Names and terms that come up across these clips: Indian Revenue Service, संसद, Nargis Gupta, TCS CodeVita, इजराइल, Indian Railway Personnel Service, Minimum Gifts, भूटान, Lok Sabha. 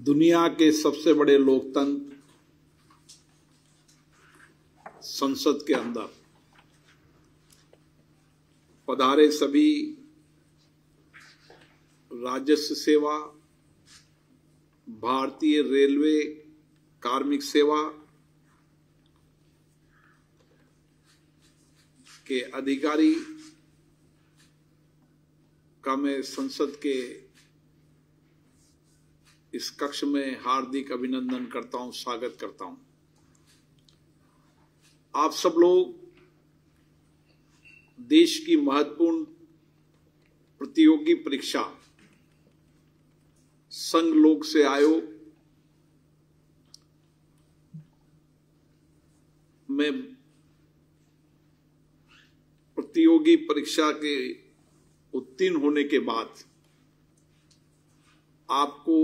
दुनिया के सबसे बड़े लोकतंत्र संसद के अंदर पधारे सभी राजस्व सेवा, भारतीय रेलवे कार्मिक सेवा के अधिकारी का मैं संसद के इस कक्ष में हार्दिक अभिनंदन करता हूं, स्वागत करता हूं। आप सब लोग देश की महत्वपूर्ण प्रतियोगी परीक्षा संघ लोक से आयोग में प्रतियोगी परीक्षा के उत्तीर्ण होने के बाद आपको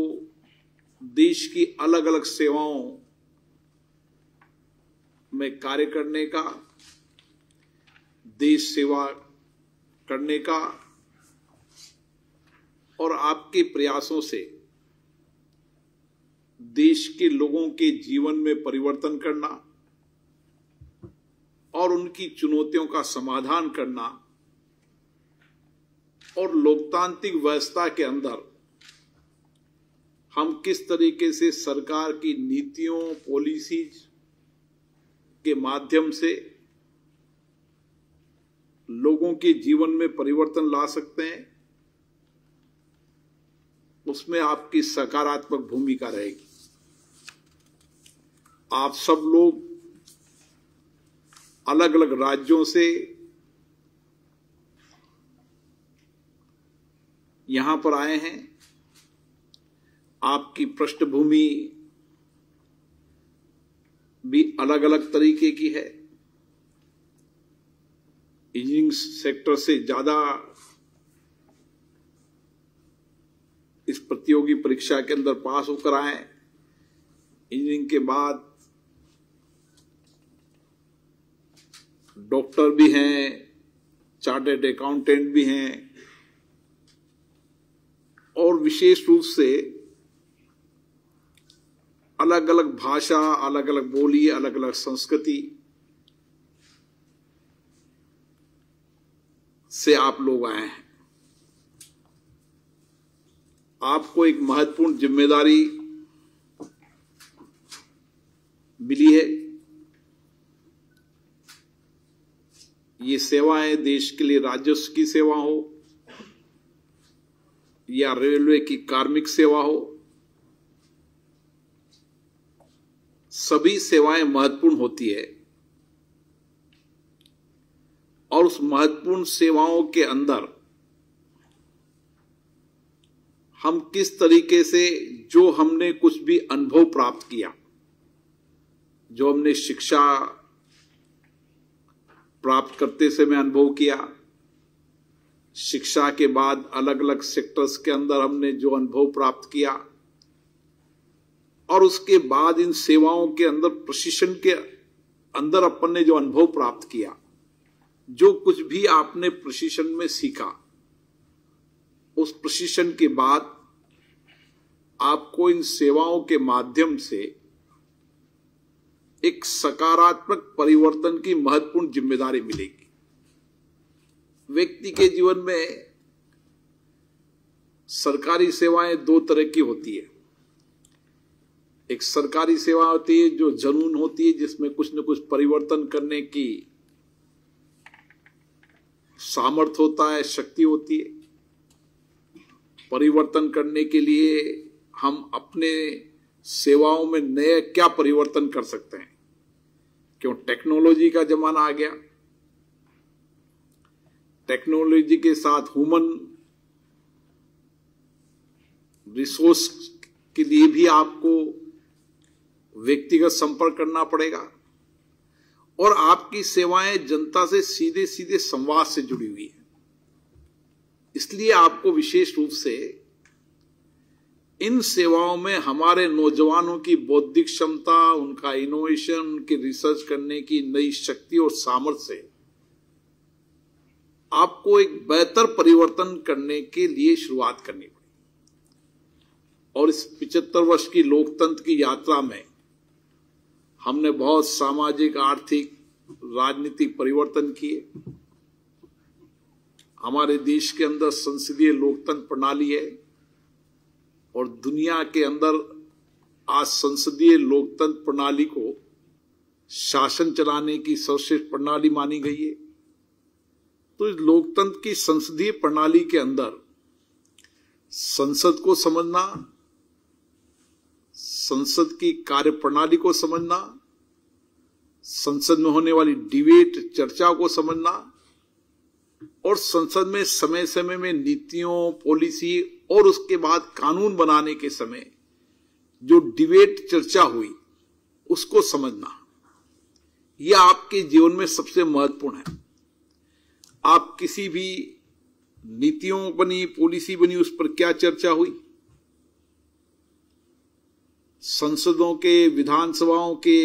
देश की अलग अलग सेवाओं में कार्य करने का, देश सेवा करने का और आपके प्रयासों से देश के लोगों के जीवन में परिवर्तन करना और उनकी चुनौतियों का समाधान करना और लोकतांत्रिक व्यवस्था के अंदर हम किस तरीके से सरकार की नीतियों, पॉलिसीज के माध्यम से लोगों के जीवन में परिवर्तन ला सकते हैं, उसमें आपकी सकारात्मक भूमिका रहेगी। आप सब लोग अलग अलग राज्यों से यहां पर आए हैं। आपकी पृष्ठभूमि भी अलग अलग तरीके की है। इंजीनियरिंग सेक्टर से ज्यादा इस प्रतियोगी परीक्षा के अंदर पास होकर आए। इंजीनियरिंग के बाद डॉक्टर भी हैं, चार्टर्ड अकाउंटेंट भी हैं और विशेष रूप से अलग अलग भाषा, अलग अलग बोली, अलग अलग संस्कृति से आप लोग आए हैं। आपको एक महत्वपूर्ण जिम्मेदारी मिली है। ये सेवाएं देश के लिए राजस्व की सेवा हो या रेलवे की कार्मिक सेवा हो, सभी सेवाएं महत्वपूर्ण होती है और उस महत्वपूर्ण सेवाओं के अंदर हम किस तरीके से जो हमने कुछ भी अनुभव प्राप्त किया, जो हमने शिक्षा प्राप्त करते समय अनुभव किया, शिक्षा के बाद अलग अलग सेक्टर्स के अंदर हमने जो अनुभव प्राप्त किया और उसके बाद इन सेवाओं के अंदर प्रशिक्षण के अंदर अपन ने जो अनुभव प्राप्त किया, जो कुछ भी आपने प्रशिक्षण में सीखा, उस प्रशिक्षण के बाद आपको इन सेवाओं के माध्यम से एक सकारात्मक परिवर्तन की महत्वपूर्ण जिम्मेदारी मिलेगी। व्यक्ति के जीवन में सरकारी सेवाएं दो तरह की होती है। एक सरकारी सेवा होती है जो जनून होती है, जिसमें कुछ न कुछ परिवर्तन करने की सामर्थ्य होता है, शक्ति होती है। परिवर्तन करने के लिए हम अपने सेवाओं में नए क्या परिवर्तन कर सकते हैं, क्यों टेक्नोलॉजी का जमाना आ गया। टेक्नोलॉजी के साथ ह्यूमन रिसोर्स के लिए भी आपको व्यक्तिगत संपर्क करना पड़ेगा और आपकी सेवाएं जनता से सीधे सीधे संवाद से जुड़ी हुई है। इसलिए आपको विशेष रूप से इन सेवाओं में हमारे नौजवानों की बौद्धिक क्षमता, उनका इनोवेशन, उनकी रिसर्च करने की नई शक्ति और सामर्थ्य से आपको एक बेहतर परिवर्तन करने के लिए शुरुआत करनी पड़ी और इस 75 वर्ष की लोकतंत्र की यात्रा में हमने बहुत सामाजिक, आर्थिक, राजनीतिक परिवर्तन किए। हमारे देश के अंदर संसदीय लोकतंत्र प्रणाली है और दुनिया के अंदर आज संसदीय लोकतंत्र प्रणाली को शासन चलाने की सर्वश्रेष्ठ प्रणाली मानी गई है। तो इस लोकतंत्र की संसदीय प्रणाली के अंदर संसद को समझना, संसद की कार्य प्रणाली को समझना, संसद में होने वाली डिबेट चर्चा को समझना और संसद में समय समय में नीतियों, पॉलिसी और उसके बाद कानून बनाने के समय जो डिबेट चर्चा हुई उसको समझना, यह आपके जीवन में सबसे महत्वपूर्ण है। आप किसी भी नीतियों बनी, पॉलिसी बनी, उस पर क्या चर्चा हुई, संसदों के, विधानसभाओं के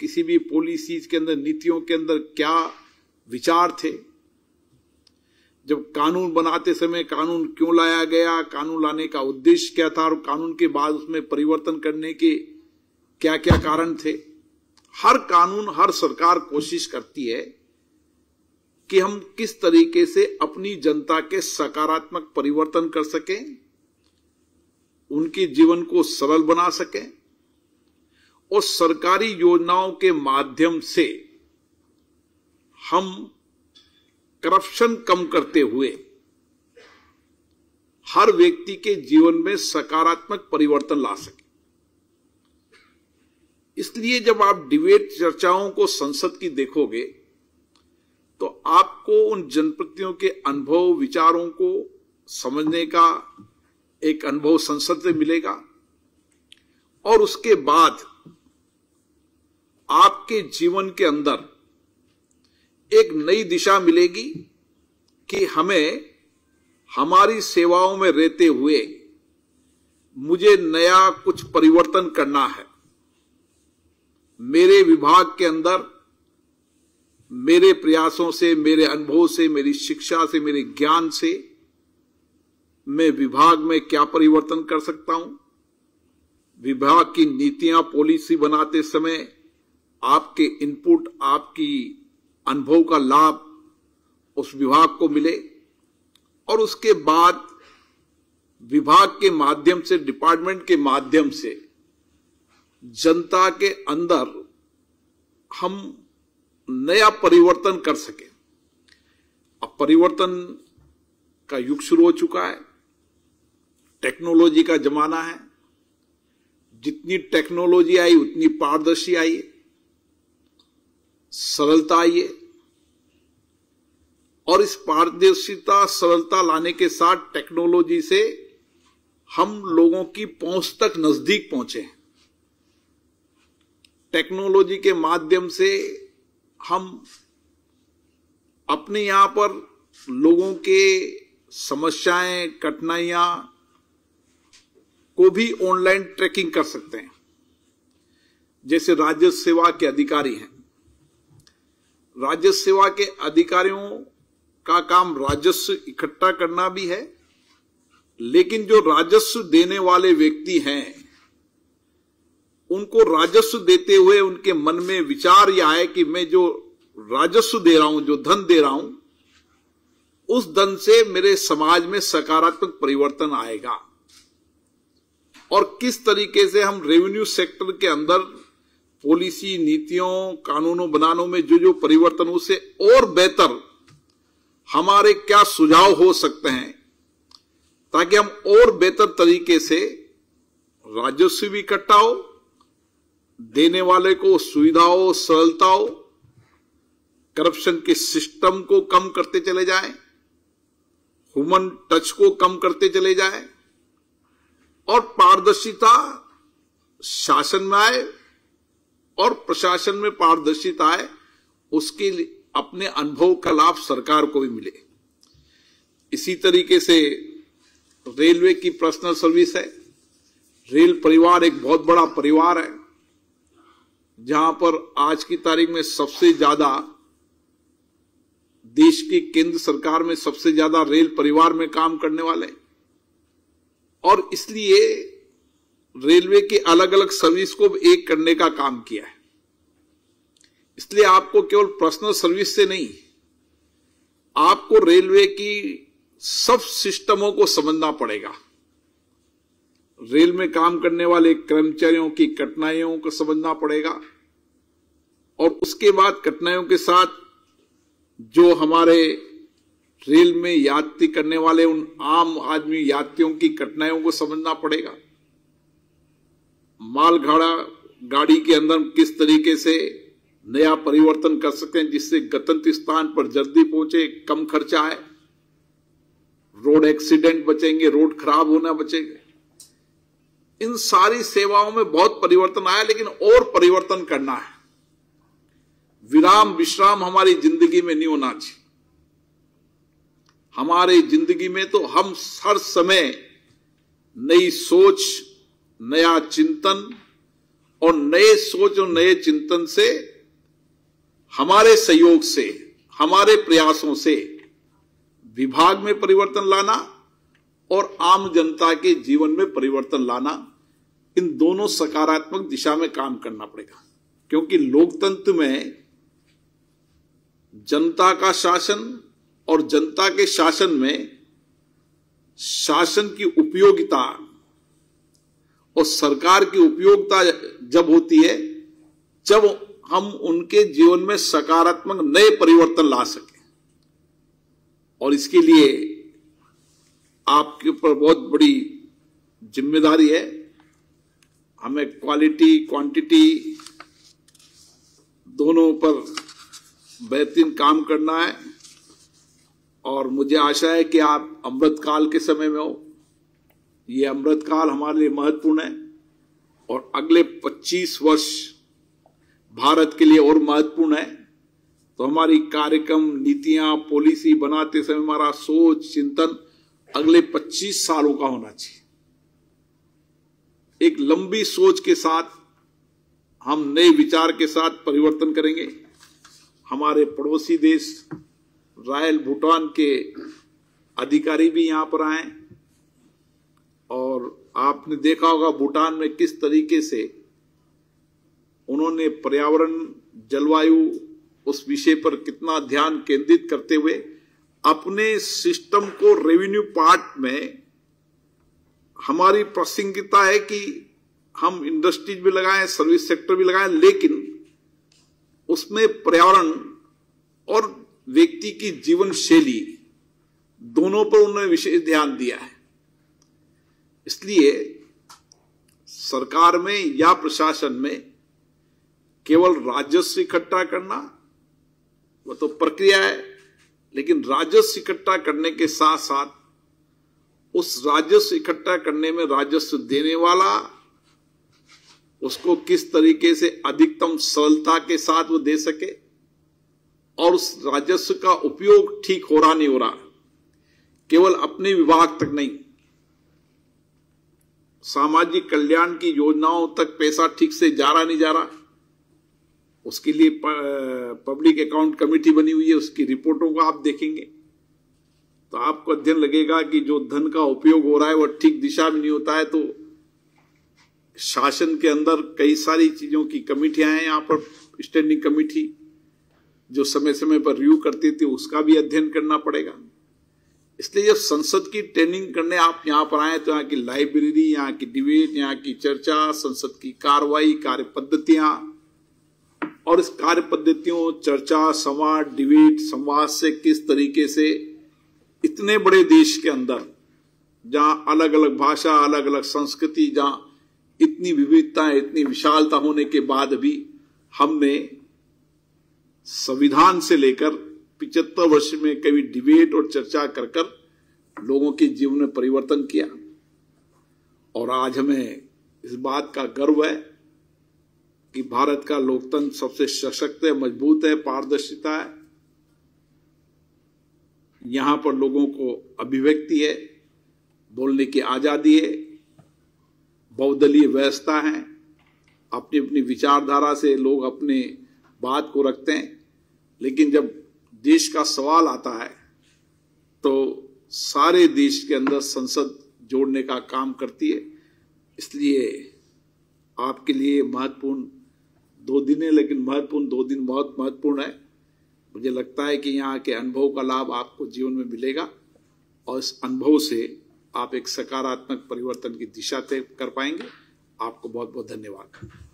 किसी भी पॉलिसीज के अंदर, नीतियों के अंदर क्या विचार थे, जब कानून बनाते समय कानून क्यों लाया गया, कानून लाने का उद्देश्य क्या था और कानून के बाद उसमें परिवर्तन करने के क्या क्या कारण थे। हर कानून, हर सरकार कोशिश करती है कि हम किस तरीके से अपनी जनता के सकारात्मक परिवर्तन कर सकें, उनके जीवन को सरल बना सकें और सरकारी योजनाओं के माध्यम से हम करप्शन कम करते हुए हर व्यक्ति के जीवन में सकारात्मक परिवर्तन ला सके। इसलिए जब आप डिबेट चर्चाओं को संसद की देखोगे तो आपको उन जनप्रतिनिधियों के अनुभव, विचारों को समझने का एक अनुभव संसद से मिलेगा और उसके बाद आपके जीवन के अंदर एक नई दिशा मिलेगी कि हमें हमारी सेवाओं में रहते हुए मुझे नया कुछ परिवर्तन करना है, मेरे विभाग के अंदर मेरे प्रयासों से, मेरे अनुभव से, मेरी शिक्षा से, मेरे ज्ञान से मैं विभाग में क्या परिवर्तन कर सकता हूं। विभाग की नीतियां, पॉलिसी बनाते समय आपके इनपुट, आपकी अनुभव का लाभ उस विभाग को मिले और उसके बाद विभाग के माध्यम से, डिपार्टमेंट के माध्यम से जनता के अंदर हम नया परिवर्तन कर सके। अब परिवर्तन का युग शुरू हो चुका है, टेक्नोलॉजी का जमाना है। जितनी टेक्नोलॉजी आई उतनी पारदर्शी आई है, सरलता आई है और इस पारदर्शिता, सरलता लाने के साथ टेक्नोलॉजी से हम लोगों की पहुंच तक नजदीक पहुंचे हैं। टेक्नोलॉजी के माध्यम से हम अपने यहां पर लोगों के समस्याएं, कठिनाइयां को भी ऑनलाइन ट्रैकिंग कर सकते हैं। जैसे राजस्व सेवा के अधिकारी हैं, राजस्व सेवा के अधिकारियों का काम राजस्व इकट्ठा करना भी है, लेकिन जो राजस्व देने वाले व्यक्ति हैं उनको राजस्व देते हुए उनके मन में विचार यह आए कि मैं जो राजस्व दे रहा हूं, जो धन दे रहा हूं, उस धन से मेरे समाज में सकारात्मक परिवर्तन आएगा और किस तरीके से हम रेवेन्यू सेक्टर के अंदर पॉलिसी, नीतियों, कानूनों बनानों में जो जो परिवर्तनों से और बेहतर हमारे क्या सुझाव हो सकते हैं, ताकि हम और बेहतर तरीके से राजस्व भी इकट्ठा हो, देने वाले को सुविधा हो, सरलता हो, करप्शन के सिस्टम को कम करते चले जाएं, ह्यूमन टच को कम करते चले जाएं और पारदर्शिता शासन में आए और प्रशासन में पारदर्शिता आए, उसके अपने अनुभव का लाभ सरकार को भी मिले। इसी तरीके से रेलवे की पर्सनल सर्विस है। रेल परिवार एक बहुत बड़ा परिवार है, जहां पर आज की तारीख में सबसे ज्यादा देश की केंद्र सरकार में सबसे ज्यादा रेल परिवार में काम करने वाले और इसलिए रेलवे की अलग अलग सर्विस को एक करने का काम किया है। इसलिए आपको केवल पर्सनल सर्विस से नहीं, आपको रेलवे की सब सिस्टमों को समझना पड़ेगा। रेल में काम करने वाले कर्मचारियों की कठिनाइयों को समझना पड़ेगा और उसके बाद कठिनाइयों के साथ जो हमारे रेल में यात्री करने वाले उन आम आदमी यात्रियों की कठिनाइयों को समझना पड़ेगा। मालगाड़ा गाड़ी के अंदर किस तरीके से नया परिवर्तन कर सकते हैं जिससे गंतव्य स्थान पर जल्दी पहुंचे, कम खर्चा है, रोड एक्सीडेंट बचेंगे, रोड खराब होना बचेगा। इन सारी सेवाओं में बहुत परिवर्तन आया, लेकिन और परिवर्तन करना है। विराम विश्राम हमारी जिंदगी में नहीं होना चाहिए। हमारी जिंदगी में तो हम हर समय नई सोच, नया चिंतन और नए सोच और नए चिंतन से, हमारे सहयोग से, हमारे प्रयासों से विभाग में परिवर्तन लाना और आम जनता के जीवन में परिवर्तन लाना, इन दोनों सकारात्मक दिशा में काम करना पड़ेगा। क्योंकि लोकतंत्र में जनता का शासन और जनता के शासन में शासन की उपयोगिता और सरकार की उपयोगिता जब होती है, जब हम उनके जीवन में सकारात्मक नए परिवर्तन ला सके। और इसके लिए आपके ऊपर बहुत बड़ी जिम्मेदारी है। हमें क्वालिटी क्वांटिटी दोनों पर बेहतरीन काम करना है और मुझे आशा है कि आप अमृतकाल के समय में हो। ये अमृतकाल हमारे लिए महत्वपूर्ण है और अगले 25 वर्ष भारत के लिए और महत्वपूर्ण है। तो हमारी कार्यक्रम, नीतियां, पॉलिसी बनाते समय हमारा सोच चिंतन अगले 25 सालों का होना चाहिए। एक लंबी सोच के साथ हम नए विचार के साथ परिवर्तन करेंगे। हमारे पड़ोसी देश इजराइल, भूटान के अधिकारी भी यहाँ पर आए और आपने देखा होगा भूटान में किस तरीके से उन्होंने पर्यावरण, जलवायु, उस विषय पर कितना ध्यान केंद्रित करते हुए अपने सिस्टम को रेवेन्यू पार्ट में। हमारी प्रासंगिकता है कि हम इंडस्ट्रीज भी लगाएं, सर्विस सेक्टर भी लगाएं, लेकिन उसमें पर्यावरण और व्यक्ति की जीवन शैली दोनों पर उन्होंने विशेष ध्यान दिया है। इसलिए सरकार में या प्रशासन में केवल राजस्व इकट्ठा करना वो तो प्रक्रिया है, लेकिन राजस्व इकट्ठा करने के साथ साथ उस राजस्व इकट्ठा करने में राजस्व देने वाला उसको किस तरीके से अधिकतम सरलता के साथ वो दे सके और उस राजस्व का उपयोग ठीक हो रहा नहीं हो रहा, केवल अपने विभाग तक नहीं, सामाजिक कल्याण की योजनाओं तक पैसा ठीक से जा रहा नहीं जा रहा, उसके लिए पब्लिक अकाउंट कमेटी बनी हुई है, उसकी रिपोर्टों को आप देखेंगे तो आपको अध्ययन लगेगा कि जो धन का उपयोग हो रहा है वह ठीक दिशा में नहीं होता है। तो शासन के अंदर कई सारी चीजों की कमेटियां हैं, यहाँ पर स्टैंडिंग कमेटी जो समय समय पर रिव्यू करती थी, उसका भी अध्ययन करना पड़ेगा। इसलिए जब संसद की ट्रेनिंग करने आप यहाँ पर आए तो यहाँ की लाइब्रेरी, यहाँ की डिबेट, यहाँ की चर्चा, संसद की कार्रवाई, कार्य पद्धतियाँ और इस कार्य पद्धतियों, चर्चा, संवाद, डिबेट, संवाद से किस तरीके से इतने बड़े देश के अंदर जहाँ अलग अलग भाषा, अलग अलग संस्कृति, जहाँ इतनी विविधता, इतनी विशालता होने के बाद भी हमने संविधान से लेकर 75 वर्ष में कभी डिबेट और चर्चा कर कर लोगों के जीवन में परिवर्तन किया। और आज हमें इस बात का गर्व है कि भारत का लोकतंत्र सबसे सशक्त है, मजबूत है, पारदर्शिता है, यहां पर लोगों को अभिव्यक्ति है, बोलने की आजादी है, बहुदलीय व्यवस्था है, अपनी अपनी विचारधारा से लोग अपने बात को रखते हैं। लेकिन जब देश का सवाल आता है तो सारे देश के अंदर संसद जोड़ने का काम करती है। इसलिए आपके लिए महत्वपूर्ण 2 दिन है, लेकिन महत्वपूर्ण 2 दिन बहुत महत्वपूर्ण है। मुझे लगता है कि यहाँ के अनुभव का लाभ आपको जीवन में मिलेगा और इस अनुभव से आप एक सकारात्मक परिवर्तन की दिशा तय कर पाएंगे। आपको बहुत बहुत धन्यवाद।